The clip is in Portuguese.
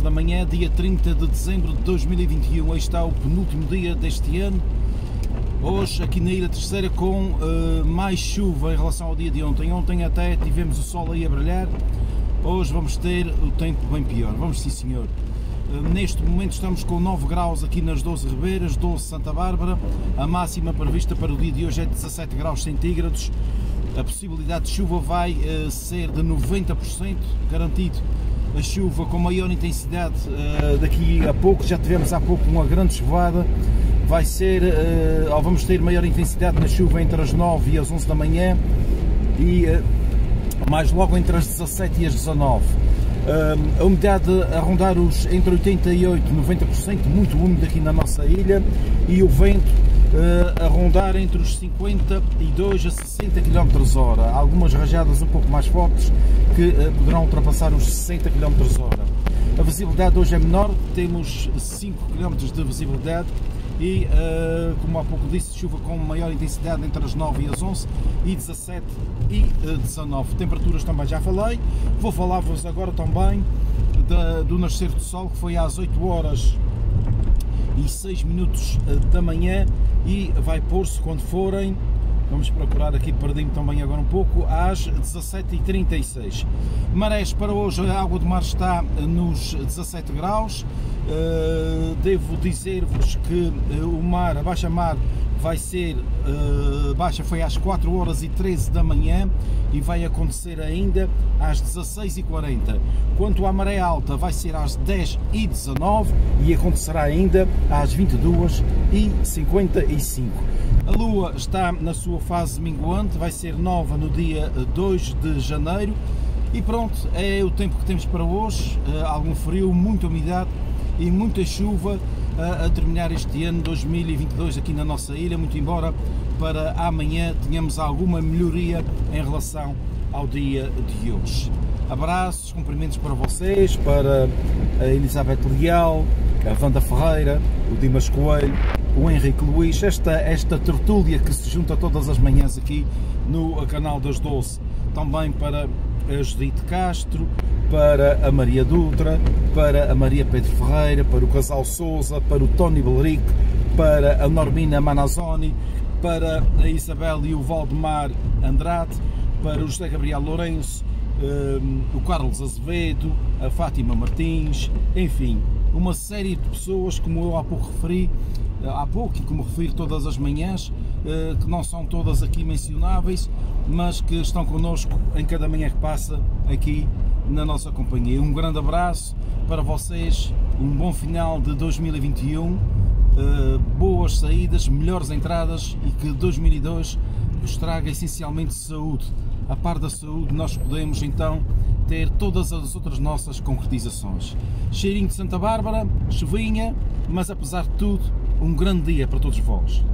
9 da manhã, dia 30 de dezembro de 2021, este está o penúltimo dia deste ano, hoje aqui na Ilha Terceira com mais chuva em relação ao dia de ontem. Ontem até tivemos o sol aí a brilhar, hoje vamos ter o tempo bem pior, vamos sim senhor. Neste momento estamos com 9 graus aqui nas 12 Ribeiras, 12 Santa Bárbara, a máxima prevista para o dia de hoje é 17 graus centígrados, a possibilidade de chuva vai ser de 90%, garantido. A chuva com maior intensidade daqui a pouco, já tivemos há pouco uma grande chuvada, vai ser, ou vamos ter maior intensidade na chuva entre as 9 e as 11 da manhã e mais logo entre as 17 e as 19. A umidade a rondar os entre 88 e 90%, muito úmido aqui na nossa ilha, e o vento a rondar entre os 52 a 60 km/h. Algumas rajadas um pouco mais fortes que poderão ultrapassar os 60 km/h. A visibilidade hoje é menor, temos 5 km de visibilidade e, como há pouco disse, chuva com maior intensidade entre as 9 e as 11 e 17 e 19. Temperaturas também já falei, vou falar-vos agora também do nascer do sol, que foi às 8h06 da manhã e vai pôr-se quando forem, vamos procurar aqui, perdi-me também agora um pouco, às 17h36. Marés para hoje, a água do mar está nos 17 graus, devo dizer-vos que o mar, a baixa mar vai ser, baixa foi às 4h13 da manhã e vai acontecer ainda às 16h40. Quanto à maré alta, vai ser às 10h19 e acontecerá ainda às 22h55. A lua está na sua fase minguante, vai ser nova no dia 2 de janeiro e pronto, é o tempo que temos para hoje, algum frio, muita umidade e muita chuva a terminar este ano 2022 aqui na nossa ilha, muito embora para amanhã tenhamos alguma melhoria em relação ao dia de hoje. Abraços, cumprimentos para vocês, para a Elisabete Leal, a Wanda Ferreira, o Dimas Coelho, o Henrique Luís, esta tertúlia que se junta todas as manhãs aqui no Canal das Doce, também para a Judite Castro, para a Maria Dutra, para a Maria Pedro Ferreira, para o Casal Sousa, para o Tony Belric, para a Normina Manazoni, para a Isabel e o Valdemar Andrade, para o José Gabriel Lourenço, o Carlos Azevedo, a Fátima Martins, enfim, uma série de pessoas, como eu há pouco referi, e como refiro todas as manhãs, que não são todas aqui mencionáveis, mas que estão connosco em cada manhã que passa aqui na nossa companhia. Um grande abraço para vocês, um bom final de 2021, boas saídas, melhores entradas e que 2022 vos traga essencialmente saúde. A par da saúde nós podemos então ter todas as outras nossas concretizações. Cheirinho de Santa Bárbara, chuvinha, mas apesar de tudo, um grande dia para todos vós.